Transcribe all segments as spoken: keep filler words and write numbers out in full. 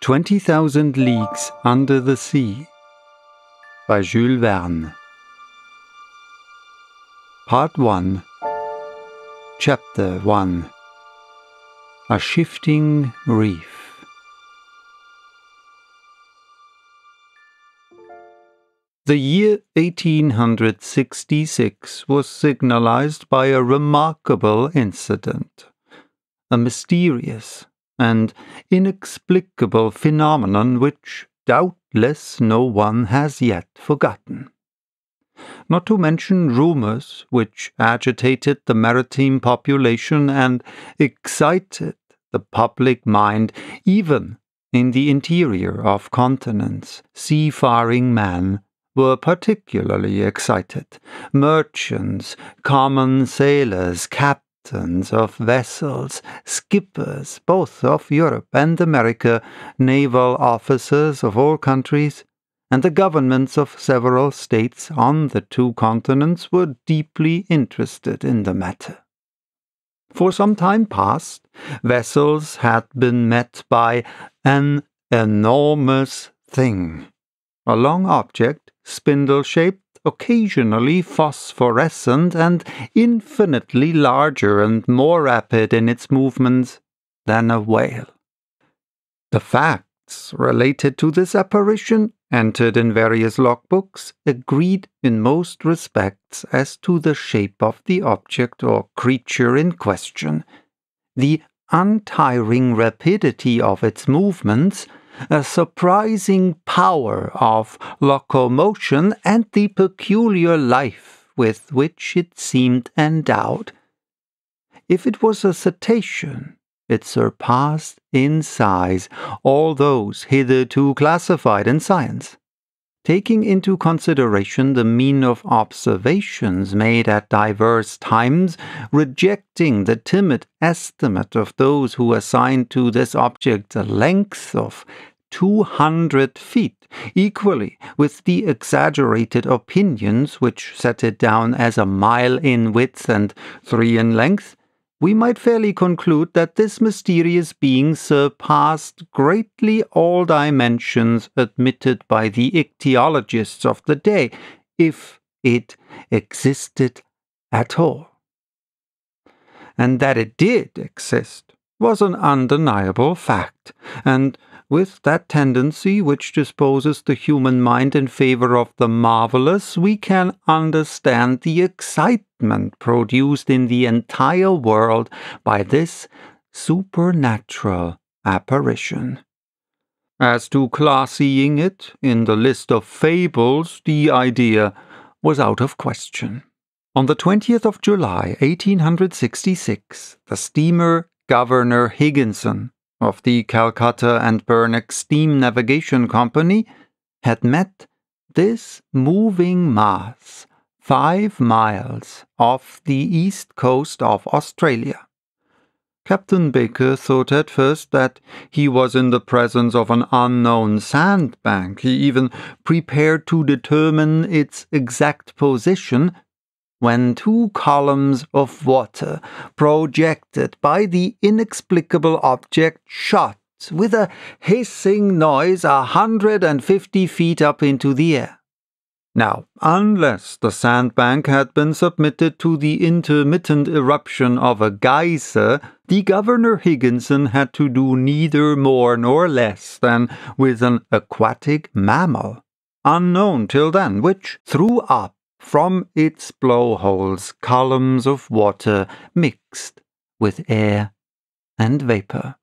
twenty thousand Leagues Under the Sea by Jules Verne. Part one. Chapter one. A Shifting Reef. The year eighteen sixty-six was signalized by a remarkable incident, a mysterious and inexplicable phenomenon which doubtless no one has yet forgotten. Not to mention rumours which agitated the maritime population and excited the public mind even in the interior of continents. Seafaring men were particularly excited. Merchants, common sailors, captains, captains of vessels, skippers both of Europe and America, naval officers of all countries, and the governments of several states on the two continents were deeply interested in the matter. For some time past, vessels had been met by an enormous thing, a long object, spindle-shaped, occasionally phosphorescent and infinitely larger and more rapid in its movements than a whale. The facts related to this apparition, entered in various logbooks, agreed in most respects as to the shape of the object or creature in question, the untiring rapidity of its movements, a surprising power of locomotion, and the peculiar life with which it seemed endowed. If it was a cetacean, it surpassed in size all those hitherto classified in science. Taking into consideration the mean of observations made at diverse times, rejecting the timid estimate of those who assigned to this object a length of two hundred feet, equally with the exaggerated opinions which set it down as a mile in width and three in length, we might fairly conclude that this mysterious being surpassed greatly all dimensions admitted by the ichthyologists of the day, if it existed at all. And that it did exist was an undeniable fact, and with that tendency which disposes the human mind in favor of the marvelous, we can understand the excitement produced in the entire world by this supernatural apparition. As to classing it in the list of fables, the idea was out of question. On the twentieth of July, eighteen sixty-six, the steamer Governor Higginson of the Calcutta and Burnock Steam Navigation Company, had met this moving mass five miles off the east coast of Australia. Captain Baker thought at first that he was in the presence of an unknown sandbank. He even prepared to determine its exact position, when two columns of water, projected by the inexplicable object, shot with a hissing noise a hundred and fifty feet up into the air. Now, unless the sandbank had been submitted to the intermittent eruption of a geyser, the Governor Higginson had to do neither more nor less than with an aquatic mammal, unknown till then, which threw up from its blowholes columns of water mixed with air and vapour.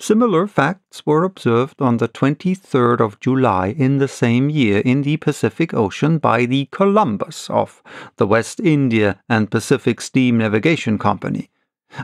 Similar facts were observed on the twenty-third of July in the same year in the Pacific Ocean by the Columbus of the West India and Pacific Steam Navigation Company.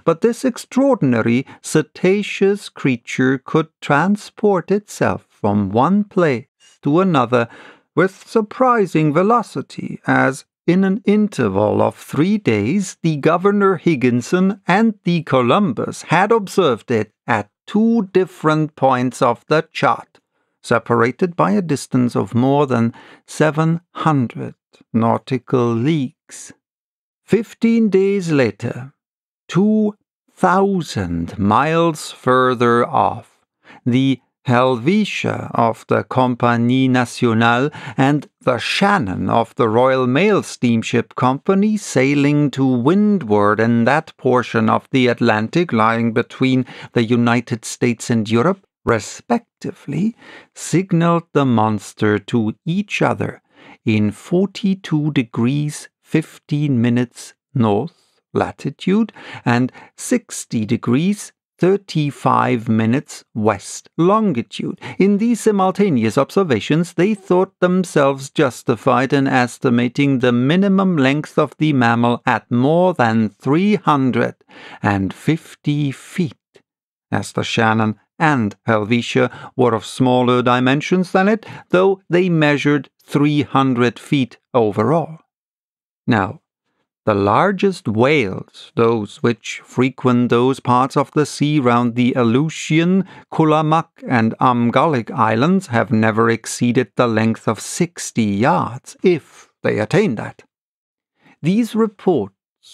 But this extraordinary cetaceous creature could transport itself from one place to another with surprising velocity, as in an interval of three days the Governor Higginson and the Columbus had observed it at two different points of the chart, separated by a distance of more than seven hundred nautical leagues. Fifteen days later, two thousand miles further off, the Helvetia of the Compagnie Nationale, and the Shannon of the Royal Mail Steamship Company sailing to windward in that portion of the Atlantic lying between the United States and Europe, respectively, signalled the monster to each other in forty-two degrees fifteen minutes north latitude and sixty degrees thirty-five minutes west longitude. In these simultaneous observations, they thought themselves justified in estimating the minimum length of the mammal at more than three hundred fifty feet, as the Shannon and Helvetia were of smaller dimensions than it, though they measured three hundred feet overall. Now, the largest whales, those which frequent those parts of the sea round the Aleutian, Kulamak, and Amgolic islands, have never exceeded the length of sixty yards, if they attain that. These reports,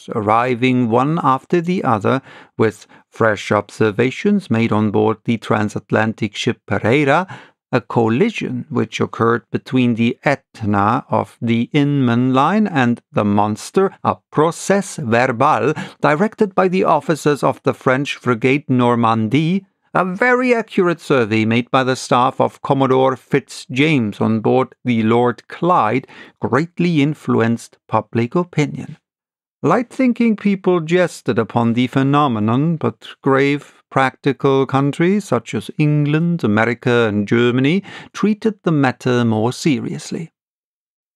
arriving one after the other, with fresh observations made on board the transatlantic ship Pereira, a collision which occurred between the Etna of the Inman Line and the monster, a process verbal directed by the officers of the French frigate Normandie, a very accurate survey made by the staff of Commodore Fitzjames on board the Lord Clyde, greatly influenced public opinion. Light-thinking people jested upon the phenomenon, but grave, practical countries such as England, America, and Germany treated the matter more seriously.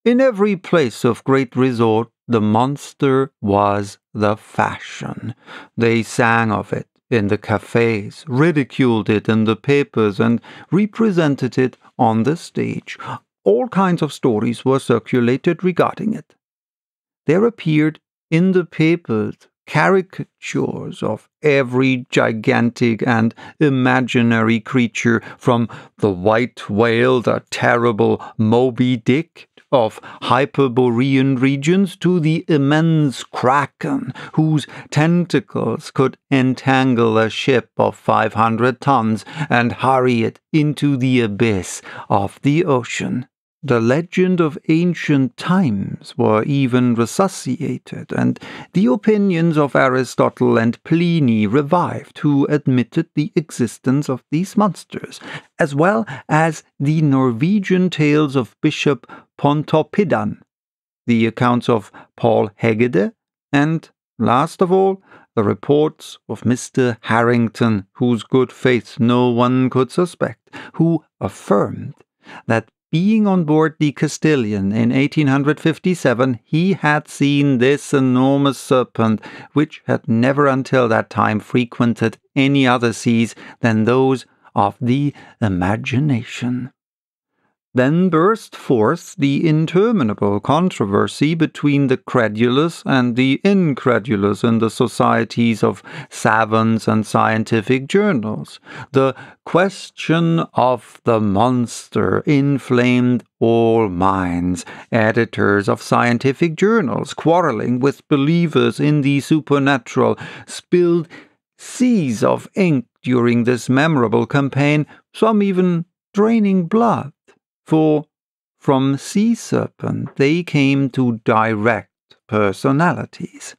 In every place of great resort, the monster was the fashion. They sang of it in the cafes, ridiculed it in the papers, and represented it on the stage. All kinds of stories were circulated regarding it. There appeared in the papers caricatures of every gigantic and imaginary creature, from the white whale, the terrible Moby Dick of Hyperborean regions, to the immense Kraken, whose tentacles could entangle a ship of five hundred tons and hurry it into the abyss of the ocean. The legend of ancient times were even resuscitated, and the opinions of Aristotle and Pliny revived, who admitted the existence of these monsters, as well as the Norwegian tales of Bishop Pontopidan, the accounts of Paul Hegede, and, last of all, the reports of Mister Harrington, whose good faith no one could suspect, who affirmed that being on board the Castilian in eighteen fifty-seven, he had seen this enormous serpent, which had never until that time frequented any other seas than those of the imagination. Then burst forth the interminable controversy between the credulous and the incredulous in the societies of savants and scientific journals. The question of the monster inflamed all minds, editors of scientific journals quarreling with believers in the supernatural, spilled seas of ink during this memorable campaign, some even draining blood. For from sea serpent they came to direct personalities.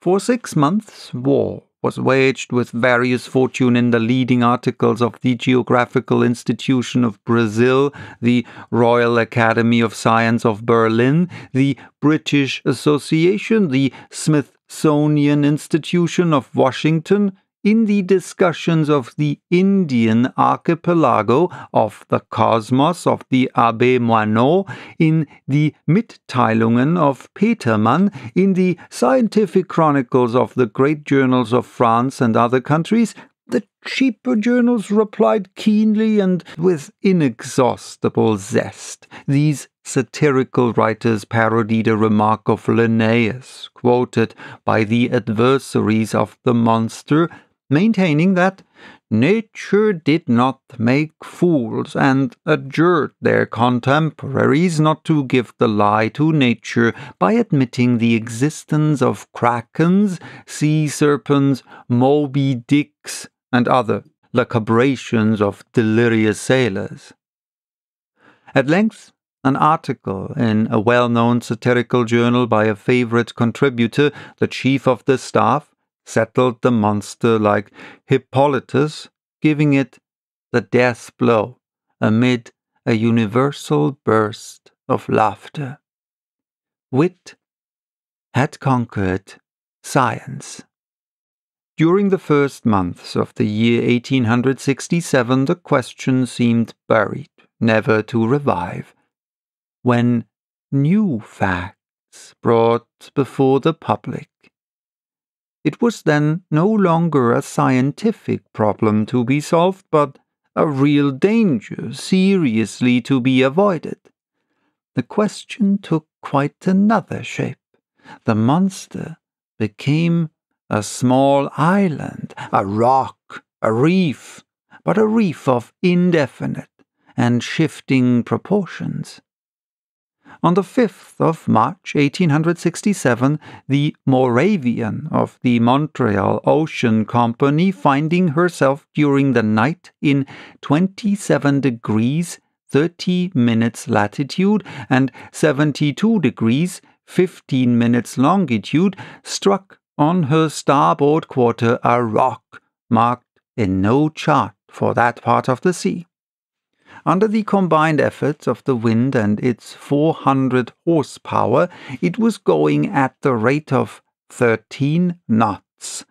For six months war was waged with various fortune in the leading articles of the Geographical Institution of Brazil, the Royal Academy of Science of Berlin, the British Association, the Smithsonian Institution of Washington, in the discussions of the Indian archipelago, of the cosmos of the Abbe Moineau, in the Mitteilungen of Petermann, in the scientific chronicles of the great journals of France and other countries, the cheaper journals replied keenly and with inexhaustible zest. These satirical writers parodied a remark of Linnaeus, quoted by the adversaries of the monster, maintaining that nature did not make fools, and adjured their contemporaries not to give the lie to nature by admitting the existence of krakens, sea serpents, Moby Dicks, and other like abrasions of delirious sailors. At length, an article in a well-known satirical journal by a favourite contributor, the chief of the staff, settled the monster like Hippolytus, giving it the death blow amid a universal burst of laughter. Wit had conquered science. During the first months of the year eighteen sixty-seven, the question seemed buried, never to revive, when new facts brought before the public. It was then no longer a scientific problem to be solved, but a real danger seriously to be avoided. The question took quite another shape. The monster became a small island, a rock, a reef, but a reef of indefinite and shifting proportions. On the fifth of March eighteen sixty-seven, the Moravian of the Montreal Ocean Company, finding herself during the night in twenty-seven degrees thirty minutes latitude and seventy-two degrees fifteen minutes longitude, struck on her starboard quarter a rock marked in no chart for that part of the sea. Under the combined efforts of the wind and its four hundred horsepower, it was going at the rate of thirteen knots.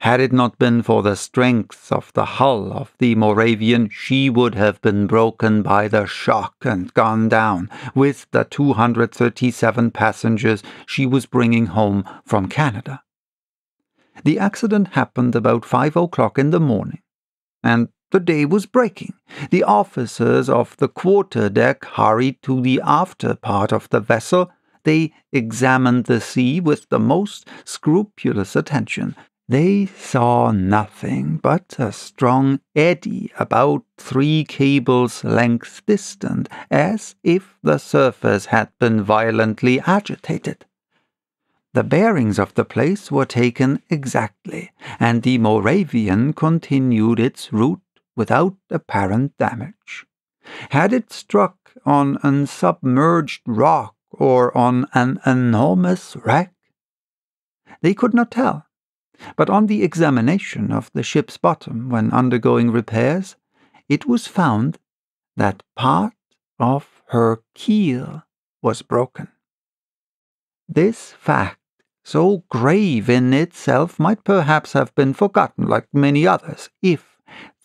Had it not been for the strength of the hull of the Moravian, she would have been broken by the shock and gone down with the two hundred thirty-seven passengers she was bringing home from Canada. The accident happened about five o'clock in the morning, and the day was breaking. The officers of the quarter-deck hurried to the after part of the vessel. They examined the sea with the most scrupulous attention. They saw nothing but a strong eddy about three cables' length distant, as if the surface had been violently agitated. The bearings of the place were taken exactly, and the Moravian continued its route without apparent damage. Had it struck on an submerged rock or on an enormous wreck? They could not tell, but on the examination of the ship's bottom when undergoing repairs, it was found that part of her keel was broken. This fact, so grave in itself, might perhaps have been forgotten, like many others, if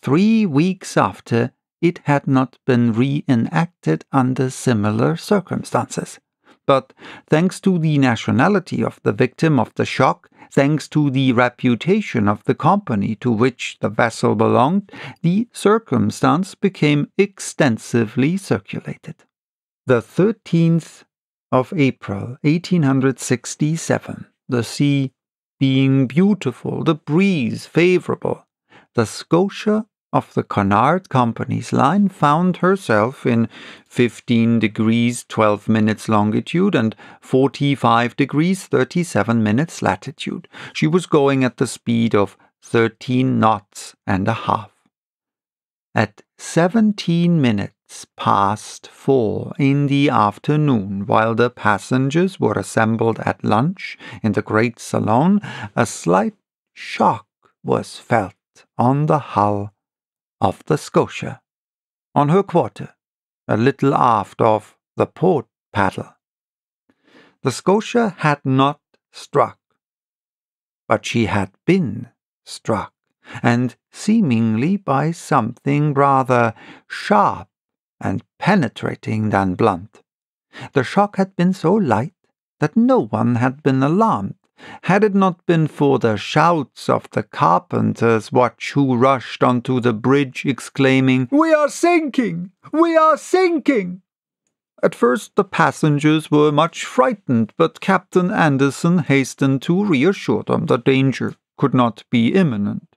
Three weeks after, it had not been reenacted under similar circumstances. But thanks to the nationality of the victim of the shock, thanks to the reputation of the company to which the vessel belonged, the circumstance became extensively circulated. The thirteenth of April, eighteen sixty-seven, the sea being beautiful, the breeze favourable, the Scotia of the Cunard Company's line found herself in fifteen degrees twelve minutes longitude and forty-five degrees thirty-seven minutes latitude. She was going at the speed of thirteen knots and a half. At seventeen minutes past four in the afternoon, while the passengers were assembled at lunch in the great salon, a slight shock was felt on the hull of the Scotia, on her quarter, a little aft of the port paddle. The Scotia had not struck, but she had been struck, and seemingly by something rather sharp and penetrating than blunt. The shock had been so light that no one had been alarmed, had it not been for the shouts of the carpenter's watch, who rushed onto the bridge, exclaiming, "We are sinking! We are sinking!" At first the passengers were much frightened, but Captain Anderson hastened to reassure them that danger could not be imminent.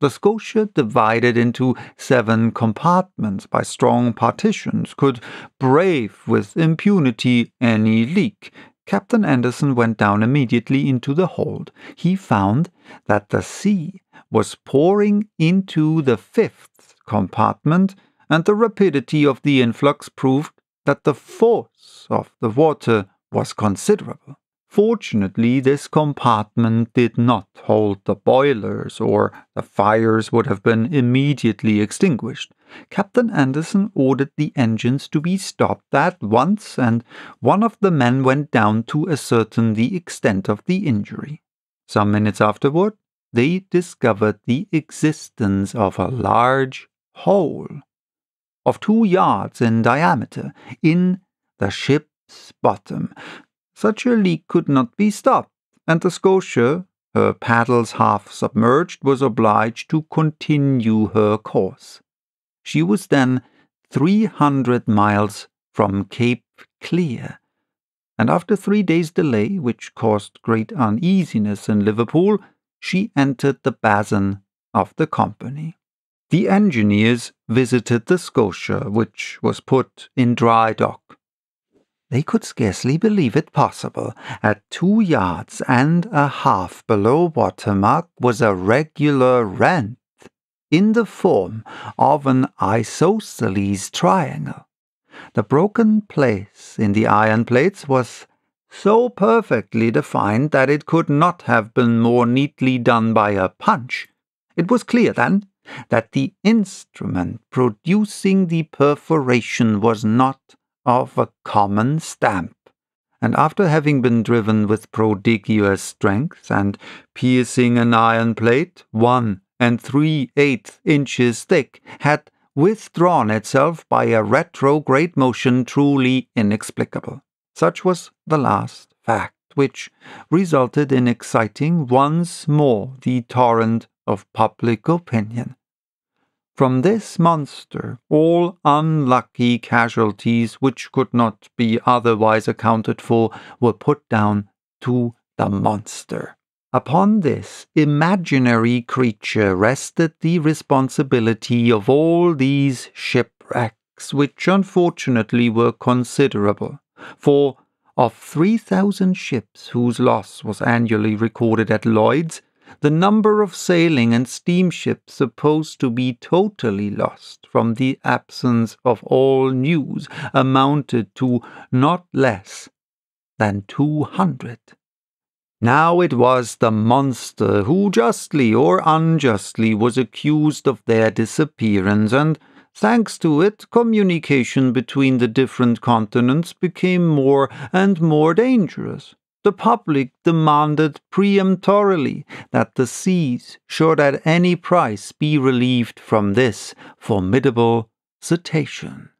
The Scotia, divided into seven compartments by strong partitions, could brave with impunity any leak, Captain Anderson went down immediately into the hold. He found that the sea was pouring into the fifth compartment, and the rapidity of the influx proved that the force of the water was considerable. Fortunately, this compartment did not hold the boilers, or the fires would have been immediately extinguished. Captain Anderson ordered the engines to be stopped at once, and one of the men went down to ascertain the extent of the injury. Some minutes afterward, they discovered the existence of a large hole of two yards in diameter in the ship's bottom. Such a leak could not be stopped, and the Scotia, her paddles half submerged, was obliged to continue her course. She was then three hundred miles from Cape Clear, and after three days' delay, which caused great uneasiness in Liverpool, she entered the basin of the company. The engineers visited the Scotia, which was put in dry dock. They could scarcely believe it possible. At two yards and a half below watermark was a regular rent in the form of an isosceles triangle. The broken place in the iron plates was so perfectly defined that it could not have been more neatly done by a punch. It was clear, then, that the instrument producing the perforation was not of a common stamp, and after having been driven with prodigious strength and piercing an iron plate one and three-eighths inches thick, had withdrawn itself by a retrograde motion truly inexplicable. Such was the last fact, which resulted in exciting once more the torrent of public opinion. From this monster all unlucky casualties which could not be otherwise accounted for were put down to the monster. Upon this imaginary creature rested the responsibility of all these shipwrecks, which unfortunately were considerable, for of three thousand ships whose loss was annually recorded at Lloyd's, the number of sailing and steamships supposed to be totally lost from the absence of all news amounted to not less than two hundred. Now it was the monster who, justly or unjustly, was accused of their disappearance, and thanks to it, communication between the different continents became more and more dangerous. The public demanded peremptorily that the seas should at any price be relieved from this formidable cetacean.